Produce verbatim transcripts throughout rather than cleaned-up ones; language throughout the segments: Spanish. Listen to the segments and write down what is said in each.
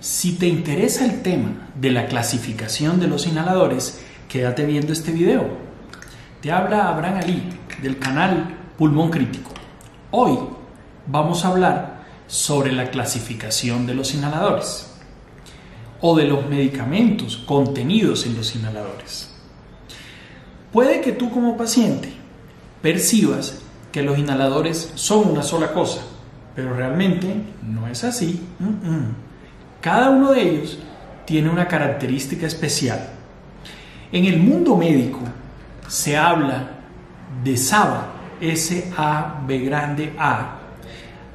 Si te interesa el tema de la clasificación de los inhaladores, quédate viendo este video. Te habla Abraham Ali del canal Pulmón Crítico. Hoy vamos a hablar sobre la clasificación de los inhaladores o de los medicamentos contenidos en los inhaladores. Puede que tú como paciente percibas que los inhaladores son una sola cosa, pero realmente no es así. Mm-mm. Cada uno de ellos tiene una característica especial. En el mundo médico se habla de SABA, S A B grande A,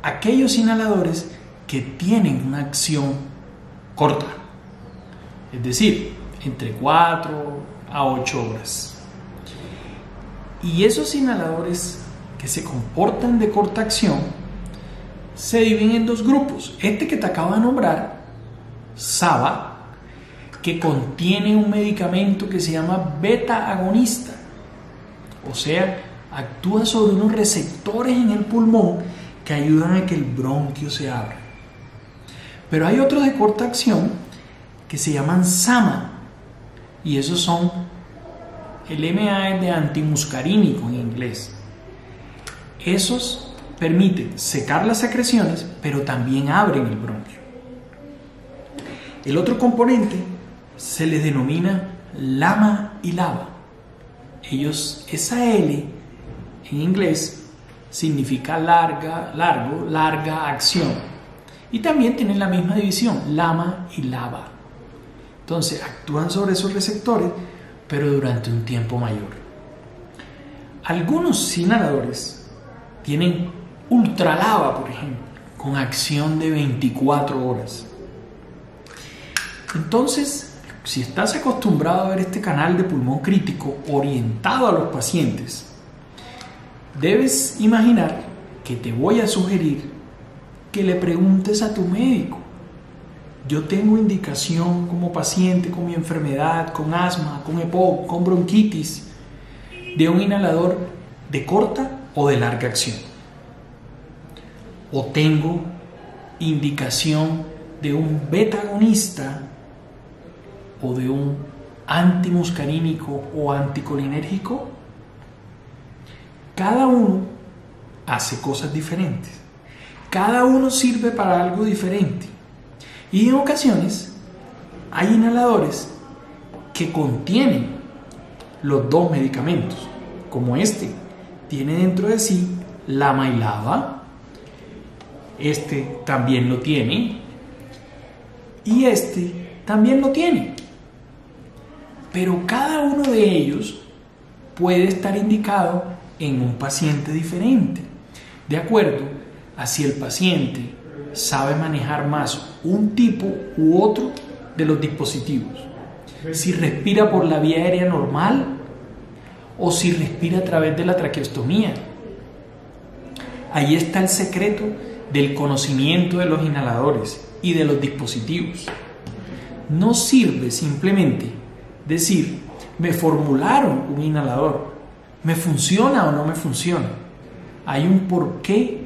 aquellos inhaladores que tienen una acción corta, es decir, entre cuatro a ocho horas. Y esos inhaladores que se comportan de corta acción se dividen en dos grupos. Este que te acabo de nombrar, SABA, que contiene un medicamento que se llama beta agonista, o sea, actúa sobre unos receptores en el pulmón que ayudan a que el bronquio se abra. Pero hay otros de corta acción que se llaman SAMA, y esos son, el L A M A es de antimuscarínico en inglés. Esos permiten secar las secreciones, pero también abren el bronquio. El otro componente se les denomina LAMA y LAVA. Ellos, esa L en inglés significa larga, largo, larga acción. Y también tienen la misma división, LAMA y LAVA. Entonces actúan sobre esos receptores, pero durante un tiempo mayor. Algunos inhaladores tienen ULTRALAVA, por ejemplo, con acción de veinticuatro horas. Entonces, si estás acostumbrado a ver este canal de Pulmón Crítico orientado a los pacientes, debes imaginar que te voy a sugerir que le preguntes a tu médico: yo tengo indicación como paciente con mi enfermedad, con asma, con E P O C, con bronquitis, de un inhalador de corta o de larga acción, o tengo indicación de un beta agonista o de un antimuscarínico o anticolinérgico. Cada uno hace cosas diferentes, cada uno sirve para algo diferente, y en ocasiones hay inhaladores que contienen los dos medicamentos, como este tiene dentro de sí LAMA y LAVA, este también lo tiene y este también lo tiene, pero cada uno de ellos puede estar indicado en un paciente diferente, de acuerdo a si el paciente sabe manejar más un tipo u otro de los dispositivos, si respira por la vía aérea normal o si respira a través de la traqueostomía. Ahí está el secreto del conocimiento de los inhaladores y de los dispositivos. No sirve simplemente decir: me formularon un inhalador, ¿me funciona o no me funciona? Hay un porqué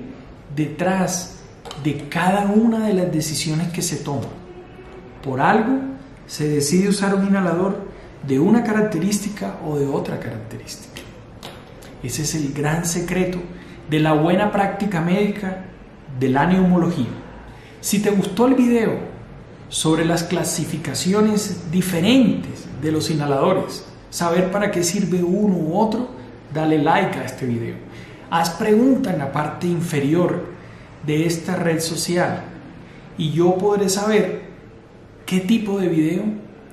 detrás de cada una de las decisiones que se toman. Por algo se decide usar un inhalador de una característica o de otra característica. Ese es el gran secreto de la buena práctica médica de la neumología. Si te gustó el video sobre las clasificaciones diferentes de los inhaladores, saber para qué sirve uno u otro, dale like a este video. Haz pregunta en la parte inferior de esta red social y yo podré saber qué tipo de video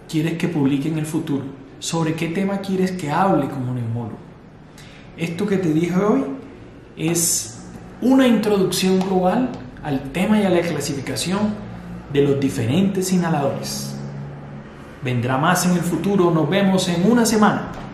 quieres que publique en el futuro, sobre qué tema quieres que hable como neumólogo. Esto que te dije hoy es una introducción global al tema y a la clasificación de los diferentes inhaladores. Vendrá más en el futuro. Nos vemos en una semana.